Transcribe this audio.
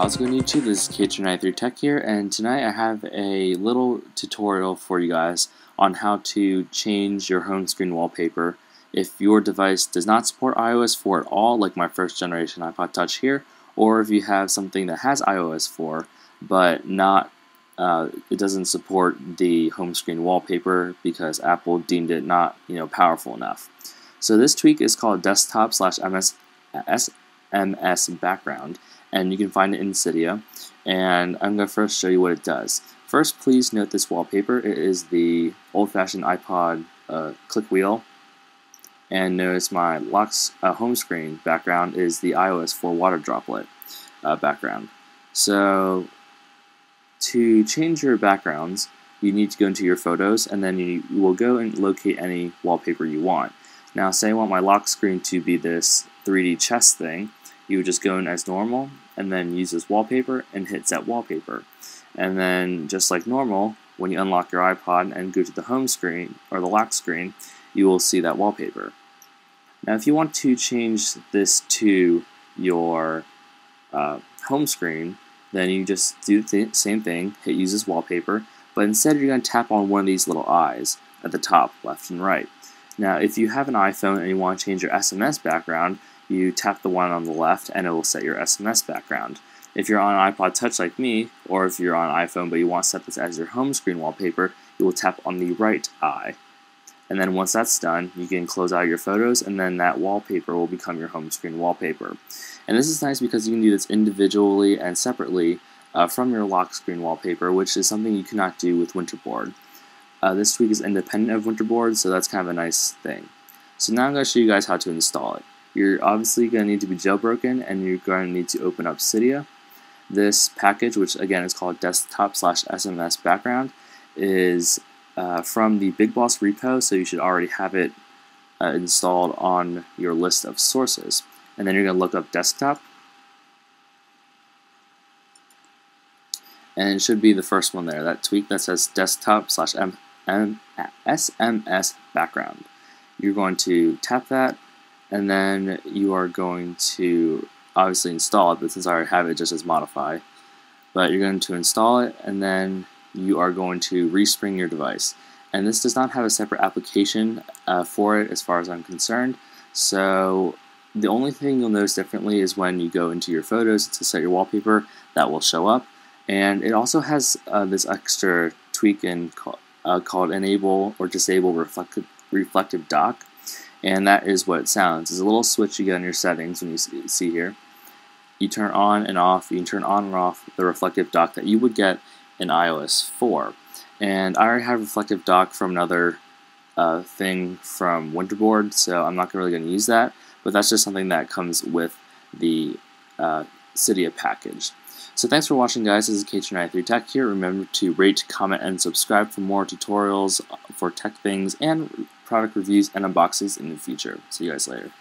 How's it going, YouTube? This is KTrinh93Tech here, and tonight I have a little tutorial for you guys on how to change your home screen wallpaper if your device does not support iOS 4 at all, like my first generation iPod Touch here, or if you have something that has iOS 4 but not it doesn't support the home screen wallpaper because Apple deemed it not powerful enough. So this tweak is called Desktop/SMS Background, and you can find it in Cydia, and I'm going to first show you what it does. First, please note this wallpaper. It is the old-fashioned iPod click wheel, and notice my home screen background is the iOS 4 water droplet background. So to change your backgrounds, you need to go into your photos, and then you will go and locate any wallpaper you want. Now, say I want my lock screen to be this 3D chess thing, you would just go in as normal, and then use this wallpaper, and hit Set Wallpaper. And then, just like normal, when you unlock your iPod and go to the home screen, or the lock screen, you will see that wallpaper. Now, if you want to change this to your home screen, then you just do the same thing, hit Use as Wallpaper, but instead you're going to tap on one of these little eyes at the top, left and right. Now, if you have an iPhone and you want to change your SMS background, you tap the one on the left and it will set your SMS background. If you're on iPod Touch like me, or if you're on iPhone but you want to set this as your home screen wallpaper, you will tap on the right eye. And then once that's done, you can close out your photos, and then that wallpaper will become your home screen wallpaper. And this is nice because you can do this individually and separately from your lock screen wallpaper, which is something you cannot do with Winterboard. This tweak is independent of Winterboard, so that's kind of a nice thing. So now I'm going to show you guys how to install it. You're obviously going to need to be jailbroken, and you're going to need to open up Cydia. This package, which again is called Desktop/SMS Background, is from the Big Boss repo, so you should already have it installed on your list of sources. And then you're going to look up Desktop, and it should be the first one there, that tweak that says Desktop/SMS Background. You're going to tap that, and then you are going to obviously install it, but since I already have it, just as modify. But you're going to install it, and then you are going to respring your device. And this does not have a separate application for it as far as I'm concerned, so the only thing you'll notice differently is when you go into your photos to set your wallpaper, that will show up. And it also has this extra tweak in called Enable or Disable Reflective Dock, and that is what it sounds. It's a little switch you get in your settings when you see here. You turn on and off, you can turn on and off the reflective dock that you would get in iOS 4. And I already have reflective dock from another thing from Winterboard, so I'm not really going to use that, but that's just something that comes with the Cydia package. So thanks for watching, guys. This is KTrinh93Tech here. Remember to rate, comment, and subscribe for more tutorials for tech things and product reviews and unboxings in the future. See you guys later.